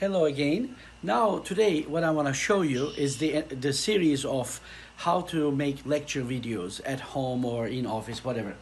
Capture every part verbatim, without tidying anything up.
Hello again. Now today what I want to show you is the the series of how to make lecture videos at home or in office, whatever.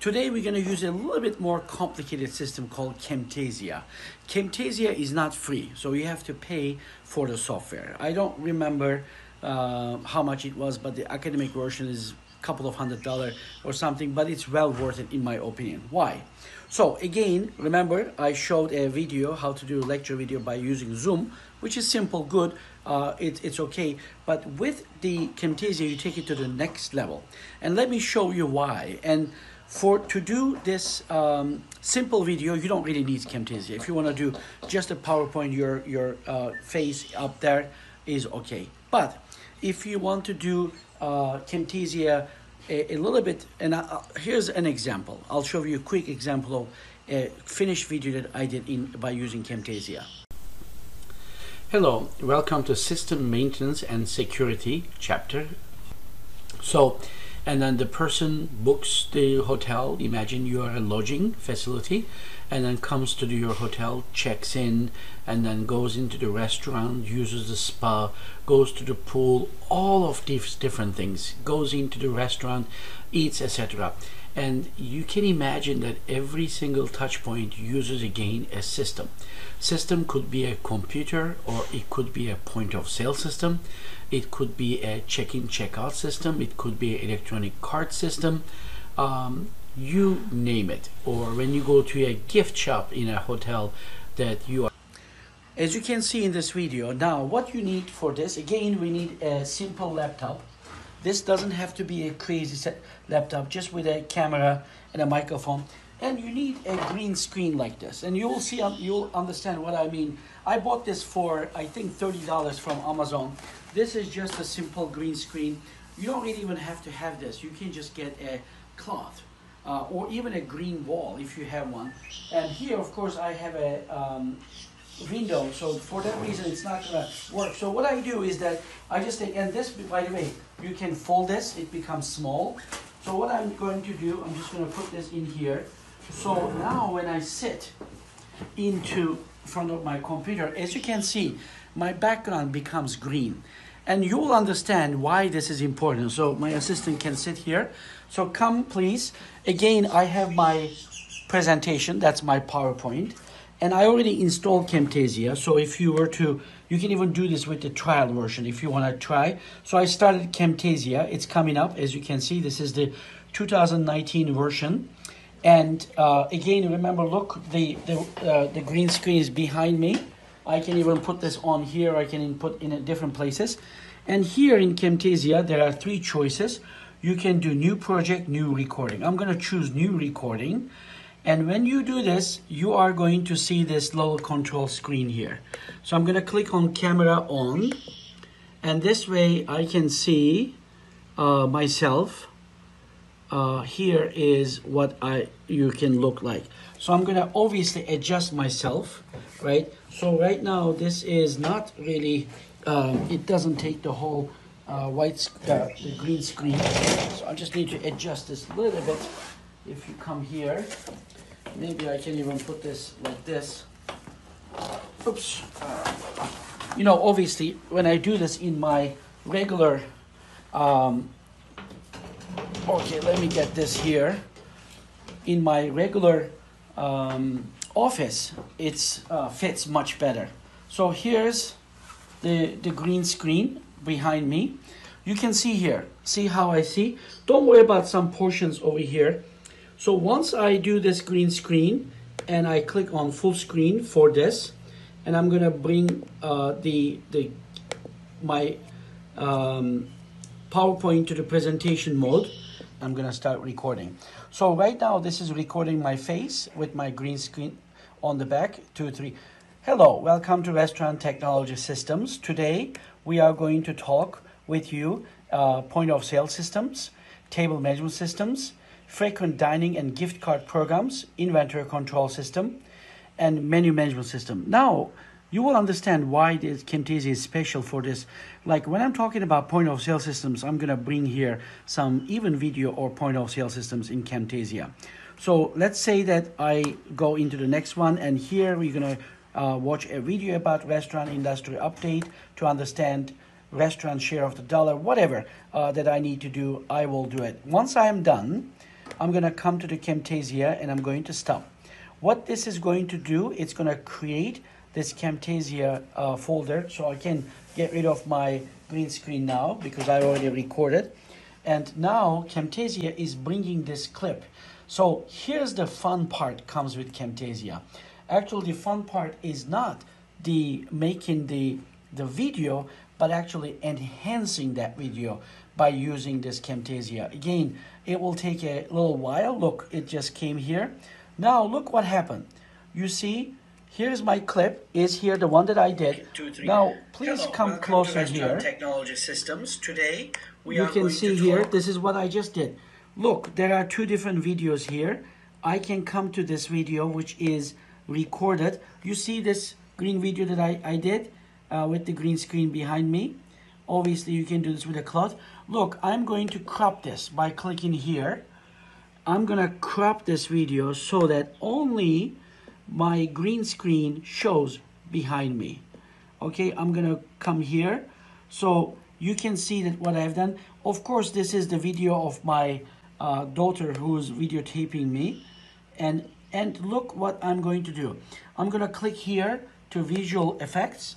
Today we're going to use a little bit more complicated system called Camtasia. Camtasia is not free, so you have to pay for the software. I don't remember uh, how much it was, but the academic version is a couple of hundred dollars or something, but it's well worth it in my opinion. Why? So again, remember I showed a video how to do a lecture video by using Zoom, which is simple, good, uh, it, it's okay. But with the Camtasia, you take it to the next level. And let me show you why. And for to do this um, simple video, you don't really need Camtasia. If you wanna do just a PowerPoint, your, your uh, face up there is okay. But if you want to do uh, Camtasia, A, a little bit, and I, here's an example. I'll show you a quick example of a finished video that I did in by using Camtasia. Hello, welcome to System Maintenance and Security chapter. So, and then the person books the hotel. Imagine you are a lodging facility, and then comes to your hotel, checks in, and then goes into the restaurant, uses the spa, goes to the pool, all of these different things, goes into the restaurant, eats, et cetera. And you can imagine that every single touch point uses again a system. System could be a computer, or it could be a point of sale system. It could be a check-in, check-out system. It could be an electronic card system. Um, you name it. Or when you go to a gift shop in a hotel that you are. As you can see in this video, now what you need for this, again, we need a simple laptop. This doesn't have to be a crazy set laptop, just with a camera and a microphone. And you need a green screen like this. And you'll see, you'll understand what I mean. I bought this for, I think, thirty dollars from Amazon. This is just a simple green screen. You don't really even have to have this. You can just get a cloth uh, or even a green wall if you have one. And here, of course, I have a um, window, so for that reason it's not gonna work. So what I do is that I just take, and this, by the way, you can fold this, it becomes small. So what I'm going to do, I'm just gonna put this in here. So now when I sit into front of my computer, as you can see, my background becomes green. And you will understand why this is important. So my assistant can sit here. So come please. Again, I have my presentation, that's my PowerPoint. And I already installed Camtasia, so if you were to, you can even do this with the trial version if you want to try. So I started Camtasia, it's coming up, as you can see, this is the two thousand nineteen version. And uh, again, remember, look, the, the, uh, the green screen is behind me. I can even put this on here, I can put in different places. And here in Camtasia, there are three choices. You can do new project, new recording. I'm gonna choose new recording. And when you do this, you are going to see this little control screen here. So I'm going to click on camera on, and this way I can see uh, myself. Uh, here is what I you can look like. So I'm going to obviously adjust myself, right? So right now this is not really, um, it doesn't take the whole uh, white, uh, the green screen. So I just need to adjust this a little bit. If you come here, maybe I can even put this like this. Oops. You know, obviously, when I do this in my regular, um, okay, let me get this here. In my regular um, office, it's uh, fits much better. So here's the, the green screen behind me. You can see here, see how I see? Don't worry about some portions over here. So once I do this green screen and I click on full screen for this, and I'm gonna bring uh, the, the my um, PowerPoint to the presentation mode, I'm gonna start recording. So right now this is recording my face with my green screen on the back, two, three. Hello, welcome to Restaurant Technology Systems. Today we are going to talk with you uh, point of sale systems, table management systems, frequent dining and gift card programs, inventory control system, and menu management system. Now, you will understand why this Camtasia is special for this. Like when I'm talking about point of sale systems, I'm gonna bring here some even video or point of sale systems in Camtasia. So let's say that I go into the next one, and here we're gonna Uh, watch a video about restaurant industry update to understand restaurant share of the dollar, whatever uh, that I need to do, I will do it. Once I am done, I'm going to come to the Camtasia and I'm going to stop. What this is going to do, it's going to create this Camtasia uh, folder, so I can get rid of my green screen now because I already recorded. And now Camtasia is bringing this clip. So here's the fun part comes with Camtasia. Actually, the fun part is not the making the, the video, but actually enhancing that video by using this Camtasia. Again, it will take a little while. Look, it just came here. Now look what happened. You see, here's my clip. Is here the one that I did. Two, three. Now, please Hello, come closer here. Technology Systems. Today, we you are can see here, this is what I just did. Look, there are two different videos here. I can come to this video, which is recorded. You see this green video that I, I did uh, with the green screen behind me. Obviously, you can do this with a cloth. Look, I'm going to crop this by clicking here. I'm going to crop this video so that only my green screen shows behind me. Okay, I'm going to come here. So you can see that what I've done. Of course, this is the video of my uh, daughter who's videotaping me. And And look what I'm going to do. I'm going to click here to visual effects.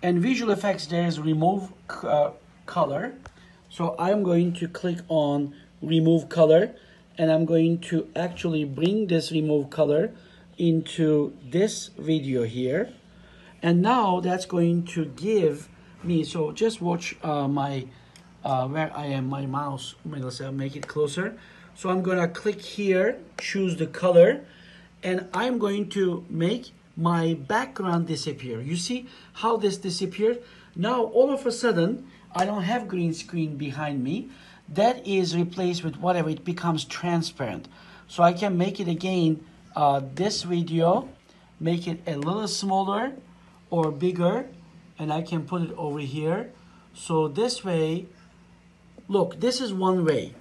And visual effects, there is remove uh, color. So I'm going to click on remove color. And I'm going to actually bring this remove color into this video here. And now that's going to give me, so just watch uh, my, uh, where I am, my mouse, let's make it closer. So I'm going to click here, choose the color, and I'm going to make my background disappear. You see how this disappeared? Now, all of a sudden, I don't have green screen behind me. That is replaced with whatever. It becomes transparent. So I can make it again, uh, this video, make it a little smaller or bigger, and I can put it over here. So this way, look, this is one way.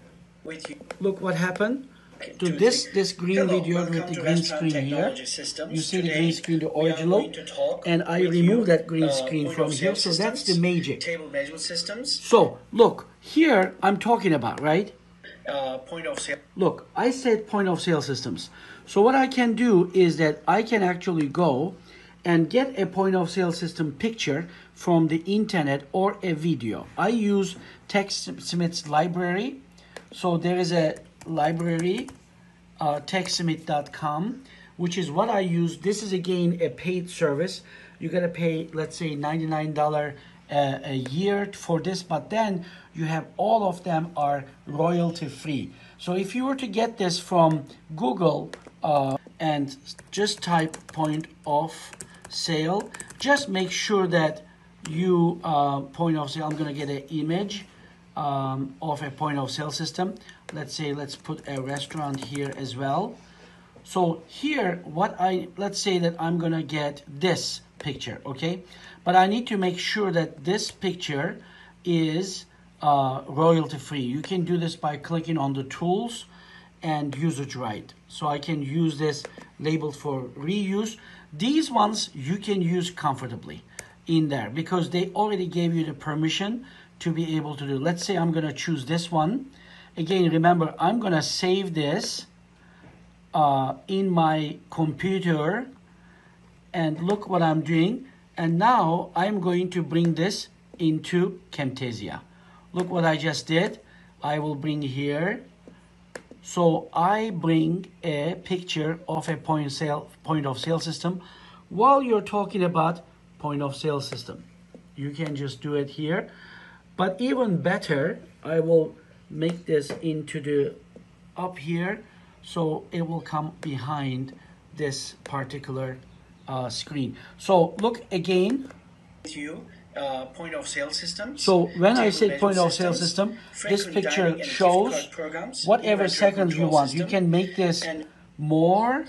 Look what happened to this this green Hello, video with the green screen here. You see Today, the green screen, the original, and I removed that green uh, screen from here. So systems, that's the magic. Table management systems. So look here, I'm talking about right. Uh, point of sale. Look, I said point of sale systems. So what I can do is that I can actually go and get a point of sale system picture from the internet or a video. I use TechSmith's library. So there is a library, uh, TechSmith dot com, which is what I use. This is, again, a paid service. You're going to pay, let's say, ninety-nine dollars a, a year for this. But then you have all of them are royalty-free. So if you were to get this from Google uh, and just type point of sale, just make sure that you uh, point of sale. I'm going to get an image. Um, of a point of sale system. Let's say, let's put a restaurant here as well. So here, what I, let's say that I'm gonna get this picture, okay? But I need to make sure that this picture is uh, royalty free. You can do this by clicking on the tools and usage right. So I can use this labeled for reuse. These ones you can use comfortably in there because they already gave you the permission to be able to do. Let's say I'm going to choose this one. Again, remember, I'm going to save this uh, in my computer and look what I'm doing. And now I'm going to bring this into Camtasia. Look what I just did. I will bring here. So I bring a picture of a point of sale, point of sale system. While you're talking about point of sale system, you can just do it here. But even better, I will make this into the up here, so it will come behind this particular uh, screen. So look again. You, uh, point of sale system. So when I say point of sale system, this picture shows whatever seconds you want. You can make this more.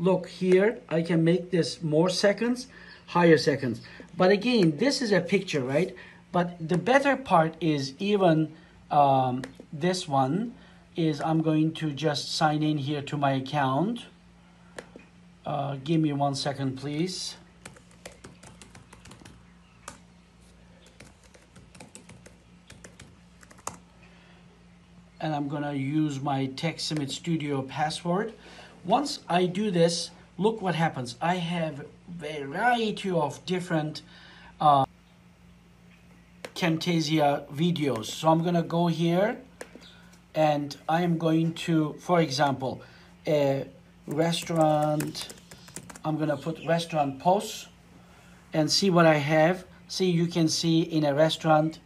Look here, I can make this more seconds, higher seconds. But again, this is a picture, right? But the better part is even um, this one is I'm going to just sign in here to my account. Uh, give me one second, please. And I'm gonna use my TechSmith Studio password. Once I do this, look what happens. I have a variety of different uh, Camtasia videos. So I'm gonna go here and I am going to, for example, a restaurant, I'm gonna put restaurant posts and see what I have. See, you can see in a restaurant,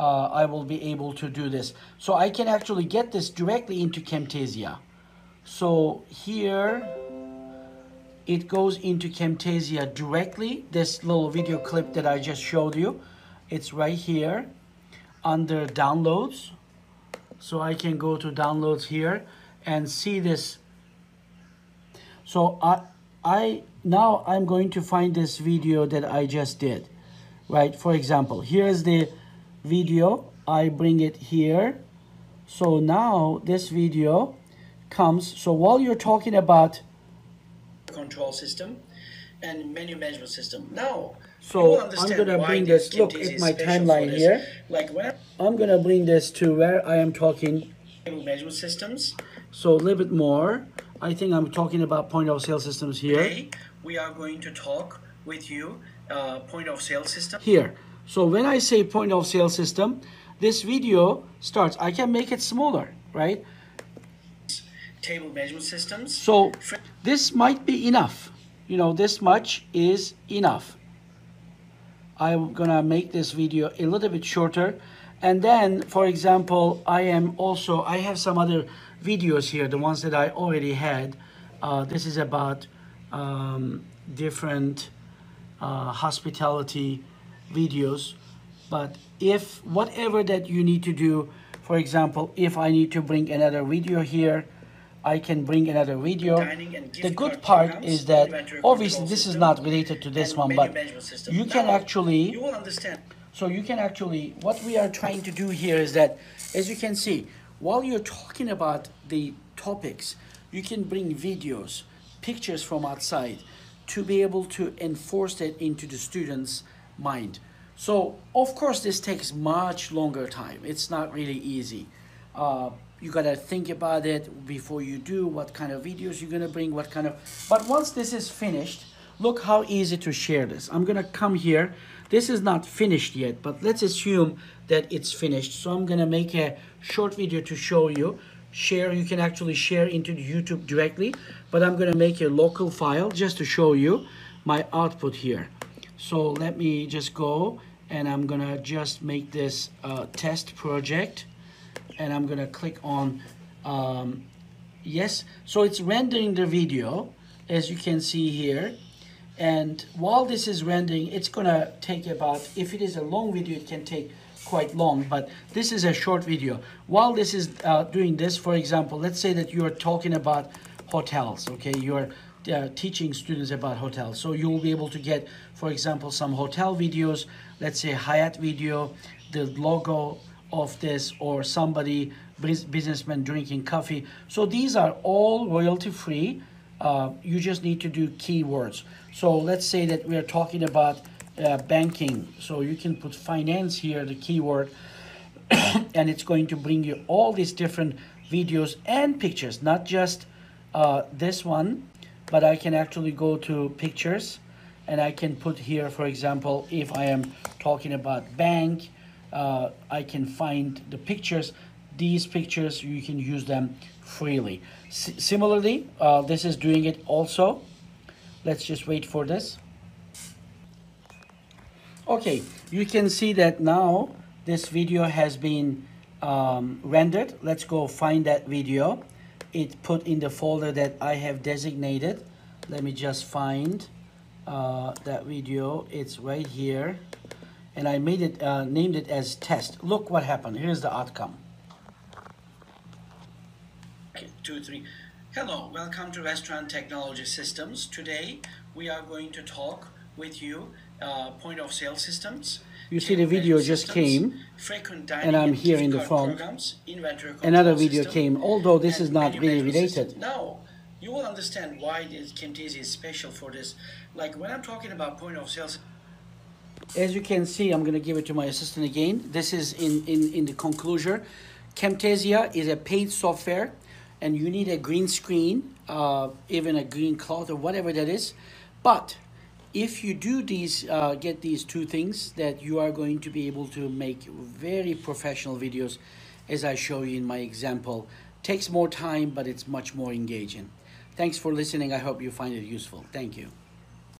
Uh, I will be able to do this. So I can actually get this directly into Camtasia. So here it goes into Camtasia directly. This little video clip that I just showed you, it's right here under downloads. So I can go to downloads here and see this. So I, I now I'm going to find this video that I just did, right? For example, here's the video, I bring it here. So now this video comes. So while you're talking about control system and menu management system, now so I'm gonna bring this, look at my timeline here, like where I'm gonna bring this to where I am talking menu management systems. So a little bit more, I think I'm talking about point of sale systems here. Today we are going to talk with you uh, point of sale system here. So when I say point of sale system, this video starts. I can make it smaller, right? Table management systems. So this might be enough. You know, this much is enough. I'm gonna make this video a little bit shorter. And then, for example, I am also, I have some other videos here, the ones that I already had. Uh, this is about um, different uh, hospitality videos, but if whatever that you need to do, for example, if I need to bring another video here, I can bring another video. The good part is that obviously this is not related to this one, but you can actually, you will understand. So you can actually, what we are trying to do here is that, as you can see, while you're talking about the topics, you can bring videos, pictures from outside to be able to enforce that into the students' mind. So of course this takes much longer time. It's not really easy. Uh, you gotta think about it before you do, what kind of videos you're gonna bring, what kind of, but once this is finished, look how easy to share this. I'm gonna come here. This is not finished yet, but let's assume that it's finished. So I'm gonna make a short video to show you. Share, you can actually share into YouTube directly, but I'm gonna make a local file just to show you my output here. So let me just go and I'm gonna just make this uh, test project and I'm gonna click on um, yes. So it's rendering the video, as you can see here. And while this is rendering, it's gonna take about, if it is a long video, it can take quite long, but this is a short video. While this is uh, doing this, for example, let's say that you're talking about hotels, okay? You're Uh, teaching students about hotels. So you'll be able to get, for example, some hotel videos, let's say Hyatt video, the logo of this, or somebody, businessman drinking coffee. So these are all royalty free. Uh, you just need to do keywords. So let's say that we are talking about uh, banking. So you can put finance here, the keyword, and it's going to bring you all these different videos and pictures, not just uh, this one. But I can actually go to pictures and I can put here, for example, if I am talking about bank, uh, I can find the pictures. These pictures, you can use them freely. S similarly, uh, this is doing it also. Let's just wait for this. Okay, you can see that now this video has been um, rendered. Let's go find that video. It put in the folder that I have designated. Let me just find uh, that video. It's right here. And I made it, uh, named it as test. Look what happened. Here's the outcome. Okay, two, three. Hello, welcome to Restaurant Technology Systems. Today, we are going to talk with you uh, point of sale systems. You see the video just came, and I'm here in the phone. Another video came, although this is not really related. Now, you will understand why Camtasia is special for this. Like when I'm talking about point of sales, as you can see, I'm going to give it to my assistant again. This is in, in, in the conclusion. Camtasia is a paid software, and you need a green screen, uh, even a green cloth or whatever that is. But if you do these, uh, get these two things, that you are going to be able to make very professional videos, as I show you in my example. Takes more time, but it's much more engaging. Thanks for listening. I hope you find it useful. Thank you.